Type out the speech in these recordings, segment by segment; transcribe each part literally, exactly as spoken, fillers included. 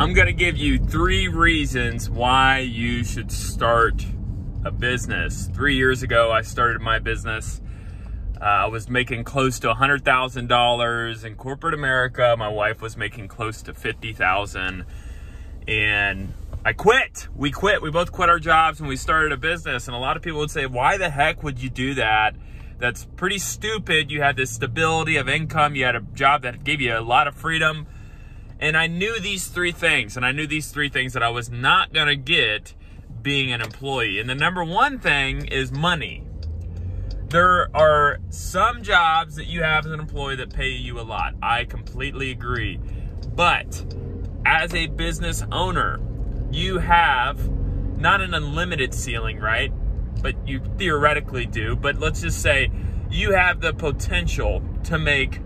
I'm gonna give you three reasons why you should start a business. Three years ago, I started my business. Uh, I was making close to one hundred thousand dollars in corporate America. My wife was making close to fifty thousand dollars. And I quit. We quit. We both quit our jobs and we started a business. And a lot of people would say, why the heck would you do that? That's pretty stupid. You had this stability of income. You had a job that gave you a lot of freedom. And I knew these three things, and I knew these three things that I was not gonna get being an employee. And the number one thing is money. There are some jobs that you have as an employee that pay you a lot. I completely agree. But as a business owner, you have not an unlimited ceiling, right? But you theoretically do. But let's just say you have the potential to make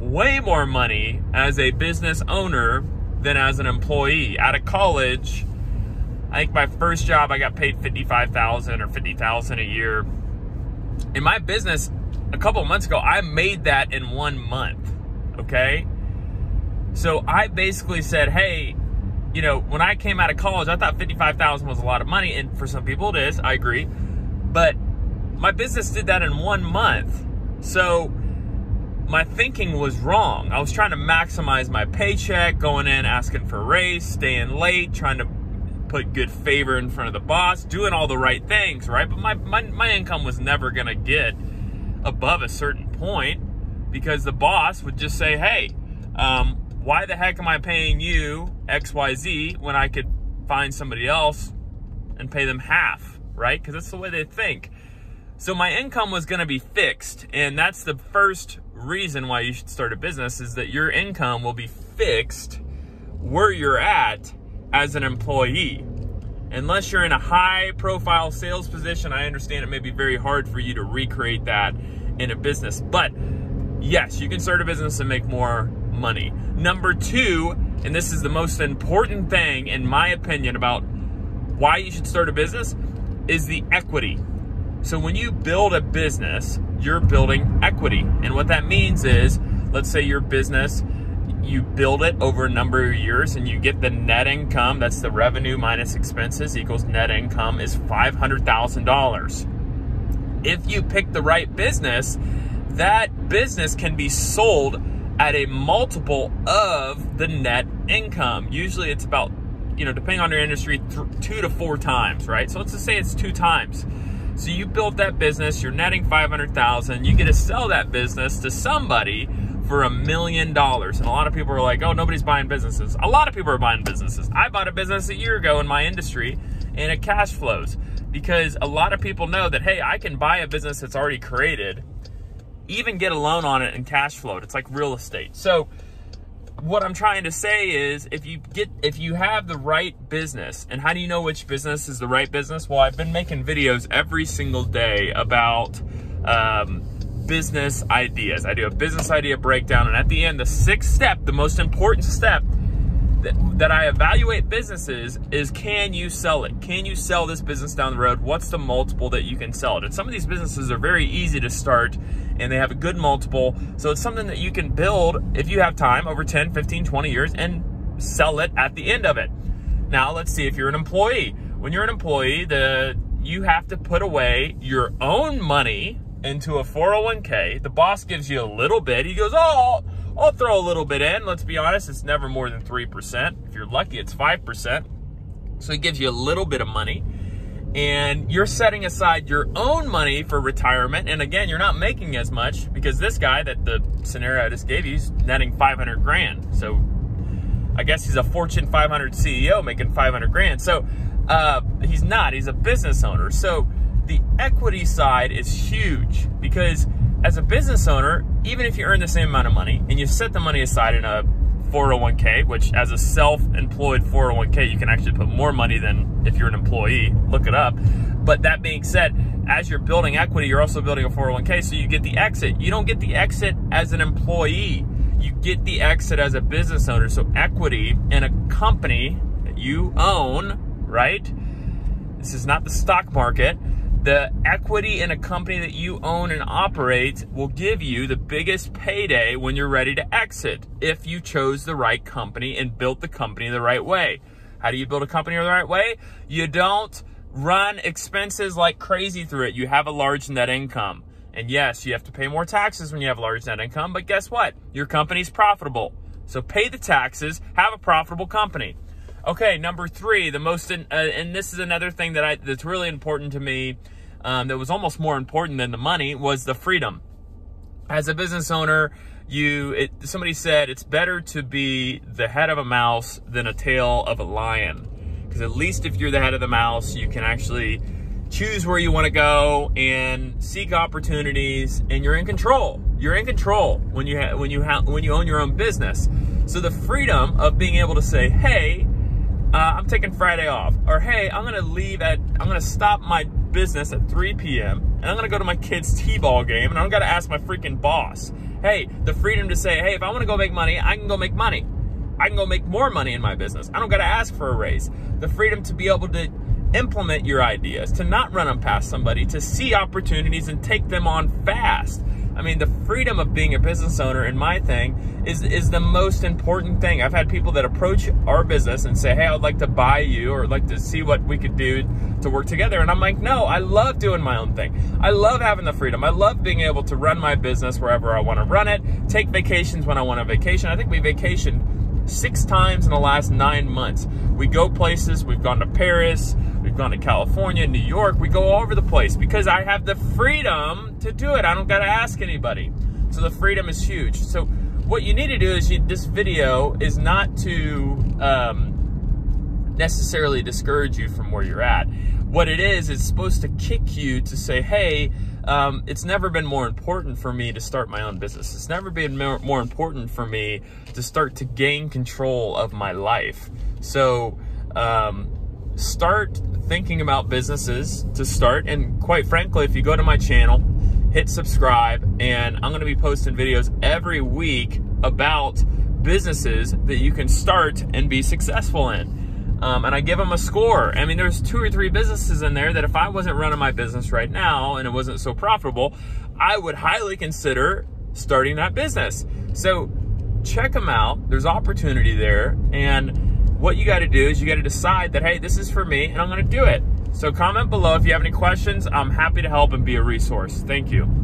way more money as a business owner than as an employee. Out of college, I think my first job I got paid fifty-five thousand dollars or fifty thousand dollars a year. In my business, a couple of months ago, I made that in one month, okay? So I basically said, hey, you know, when I came out of college, I thought fifty-five thousand dollars was a lot of money, and for some people it is, I agree, but my business did that in one month. So my thinking was wrong. I was trying to maximize my paycheck, going in, asking for a raise, staying late, trying to put good favor in front of the boss, doing all the right things, right? But my, my, my income was never gonna get above a certain point because the boss would just say, hey, um, why the heck am I paying you X Y Z when I could find somebody else and pay them half, right? Because that's the way they think. So my income was gonna be fixed, and that's the first reason why you should start a business, is that your income will be fixed where you're at as an employee. Unless you're in a high profile sales position, I understand it may be very hard for you to recreate that in a business, but yes, you can start a business and make more money. Number two, and this is the most important thing in my opinion about why you should start a business, is the equity. So when you build a business, you're building equity. And what that means is, let's say your business, you build it over a number of years and you get the net income, that's the revenue minus expenses equals net income, is five hundred thousand dollars. If you pick the right business, that business can be sold at a multiple of the net income. Usually it's about, you know, depending on your industry, two to four times, right? So let's just say it's two times. So you built that business, you're netting five hundred thousand dollars, you get to sell that business to somebody for a million dollars. And a lot of people are like, oh, nobody's buying businesses. A lot of people are buying businesses. I bought a business a year ago in my industry, and it cash flows. Because a lot of people know that, hey, I can buy a business that's already created, even get a loan on it and cash flow it. It's like real estate. So what I'm trying to say is, if you get, if you have the right business, and how do you know which business is the right business? Well, I've been making videos every single day about um, business ideas. I do a business idea breakdown, and at the end, the sixth step, the most important step that, that I evaluate businesses is, can you sell it? Can you sell this business down the road? What's the multiple that you can sell it? And some of these businesses are very easy to start, and they have a good multiple. So it's something that you can build if you have time over ten, fifteen, twenty years and sell it at the end of it. Now let's see if you're an employee. When you're an employee, the you have to put away your own money into a four oh one K. The boss gives you a little bit. He goes, oh, I'll throw a little bit in. Let's be honest, it's never more than three percent. If you're lucky, it's five percent. So he gives you a little bit of money. And you're setting aside your own money for retirement. And again, you're not making as much because this guy that the scenario I just gave you is netting five hundred grand. So I guess he's a Fortune five hundred C E O making five hundred grand. So uh, he's not, he's a business owner. So the equity side is huge because as a business owner, even if you earn the same amount of money and you set the money aside in a four oh one K, which as a self-employed four oh one K, you can actually put more money than if you're an employee, look it up. But that being said, as you're building equity, you're also building a four oh one K, so you get the exit. You don't get the exit as an employee. You get the exit as a business owner. So equity in a company that you own, right? This is not the stock market. the equity in a company that you own and operate will give you the biggest payday when you're ready to exit, if you chose the right company and built the company the right way. How do you build a company the right way? You don't run expenses like crazy through it. You have a large net income. And yes, you have to pay more taxes when you have large net income, but guess what? Your company's profitable. So pay the taxes, have a profitable company. Okay, number three, the most, in, uh, and this is another thing that I, that's really important to me, um, that was almost more important than the money, was the freedom. As a business owner, you, it, somebody said it's better to be the head of a mouse than a tail of a lion. Because at least if you're the head of the mouse, you can actually choose where you want to go and seek opportunities, and you're in control. You're in control when you ha when you ha when you own your own business. So the freedom of being able to say, "Hey, uh, I'm taking Friday off," or "Hey, I'm going to leave at I'm going to stop my business at three P M and I'm going to go to my kid's t-ball game, and I don't got to ask my freaking boss." Hey, the freedom to say, "Hey, if I want to go make money, I can go make money. I can go make more money in my business. I don't got to ask for a raise." The freedom to be able to implement your ideas, to not run them past somebody, to see opportunities and take them on fast. I mean, the freedom of being a business owner, in my thing, is, is the most important thing. I've had people that approach our business and say, "Hey, I'd like to buy you," or "I'd like to see what we could do to work together." And I'm like, no, I love doing my own thing. I love having the freedom. I love being able to run my business wherever I want to run it, take vacations when I want to vacation. I think we vacationed six times in the last nine months. We go places, we've gone to Paris, we've gone to California, New York. We go all over the place because I have the freedom to do it. I don't got to ask anybody. So the freedom is huge. So what you need to do is, you, this video is not to um, necessarily discourage you from where you're at. What it is, it's supposed to kick you to say, "Hey, um, it's never been more important for me to start my own business. It's never been more, more important for me to start to gain control of my life." So um, start thinking about businesses to start. And quite frankly, if you go to my channel, hit subscribe, and I'm going to be posting videos every week about businesses that you can start and be successful in. Um, and I give them a score. I mean, there's two or three businesses in there that if I wasn't running my business right now and it wasn't so profitable, I would highly consider starting that business. So check them out. There's opportunity there. And what you got to do is you got to decide that, hey, this is for me and I'm going to do it. So comment below if you have any questions. I'm happy to help and be a resource. Thank you.